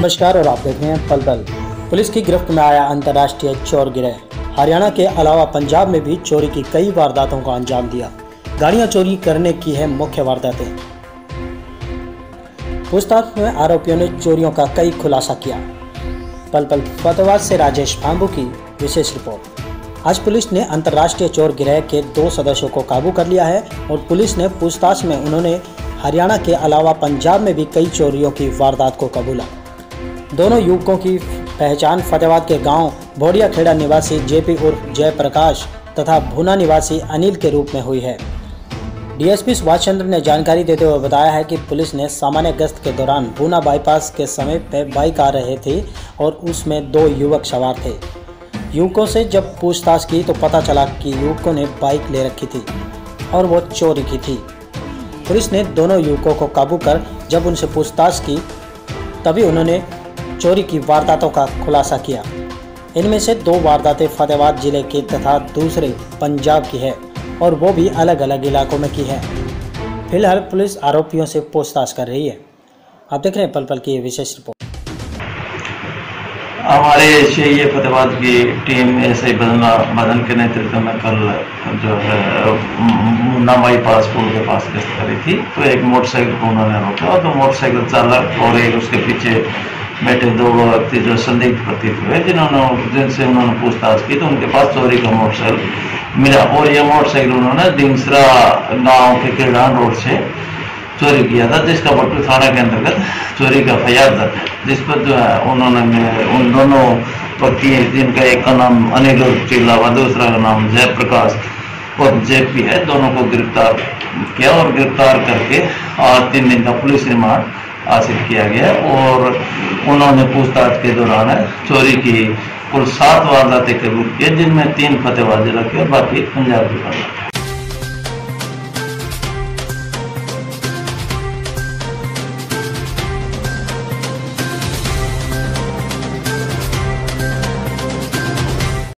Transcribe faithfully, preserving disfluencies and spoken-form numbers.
नमस्कार और आप देख रहे हैं पलपल। पुलिस की गिरफ्त में आया अंतर्राष्ट्रीय चोर गिरोह। हरियाणा के अलावा पंजाब में भी चोरी की कई वारदातों को अंजाम दिया। गाड़ियां चोरी करने की है मुख्य वारदातें। पूछताछ में आरोपियों ने चोरियों का कई खुलासा किया। पलपल फतेहाबाद से राजेश भांबू की विशेष रिपोर्ट। आज पुलिस ने अंतर्राष्ट्रीय चोर गिरोह के दो सदस्यों को काबू कर लिया है और पुलिस ने पूछताछ में उन्होंने हरियाणा के अलावा पंजाब में भी कई चोरियों की वारदात को कबूला। दोनों युवकों की पहचान फतेहाबाद के गांव भोड़िया खेड़ा निवासी जेपी उर्फ जयप्रकाश तथा भुना निवासी अनिल के रूप में हुई है। डीएसपी सुभाष चंद्र ने जानकारी देते हुए बताया है कि पुलिस ने सामान्य गश्त के दौरान भुना बाईपास के समीप में बाइक आ रहे थे और उसमें दो युवक सवार थे। युवकों से जब पूछताछ की तो पता चला कि युवकों ने बाइक ले रखी थी और वो चोरी की थी। पुलिस ने दोनों युवकों को काबू कर जब उनसे पूछताछ की तभी उन्होंने चोरी की वारदातों का खुलासा किया। इनमें से दो वारदातें फतेहाबाद जिले के तथा दूसरे पंजाब की है और वो भी अलग अलग इलाकों में की है। फिलहाल पुलिस आरोपियों से पूछताछ कर रही है। आप देख रहे हैं पलपल की विशेष रिपोर्ट। हमारे ये फतेहाबाद की टीम ऐसे बदन के नेतृत्व में कल जो है मुन्ना बाईपास पुल के पास गश्त करी थी तो एक मोटरसाइकिल को उन्होंने रोका तो मोटरसाइकिल चालक और एक उसके पीछे बैठे दो व्यक्ति जो संदिग्ध प्रतीत हुए जिन्होंने जिनसे उन्होंने पूछताछ की तो उनके पास चोरी का मोटरसाइकिल मिला और यह मोटरसाइकिल उन्होंने दिंगसरा गाँव के किरडान रोड से चोरी किया था जिसका पटू थाना के अंतर्गत चोरी का फरियाद था जिस पर जो है उन्होंने उन दोनों व्यक्ति जिनका एक का नाम अनिल चिल्लावा दूसरा का नाम जयप्रकाश और जेपी है दोनों को गिरफ्तार किया और गिरफ्तार करके आज तीन दिन का पुलिस रिमांड हासिल किया गया और उन्होंने पूछताछ के दौरान चोरी की कुल सात वारदातें कबूल किए जिनमें तीन फतेहाबाद जिला के और बाकी पंजाब की वारदात।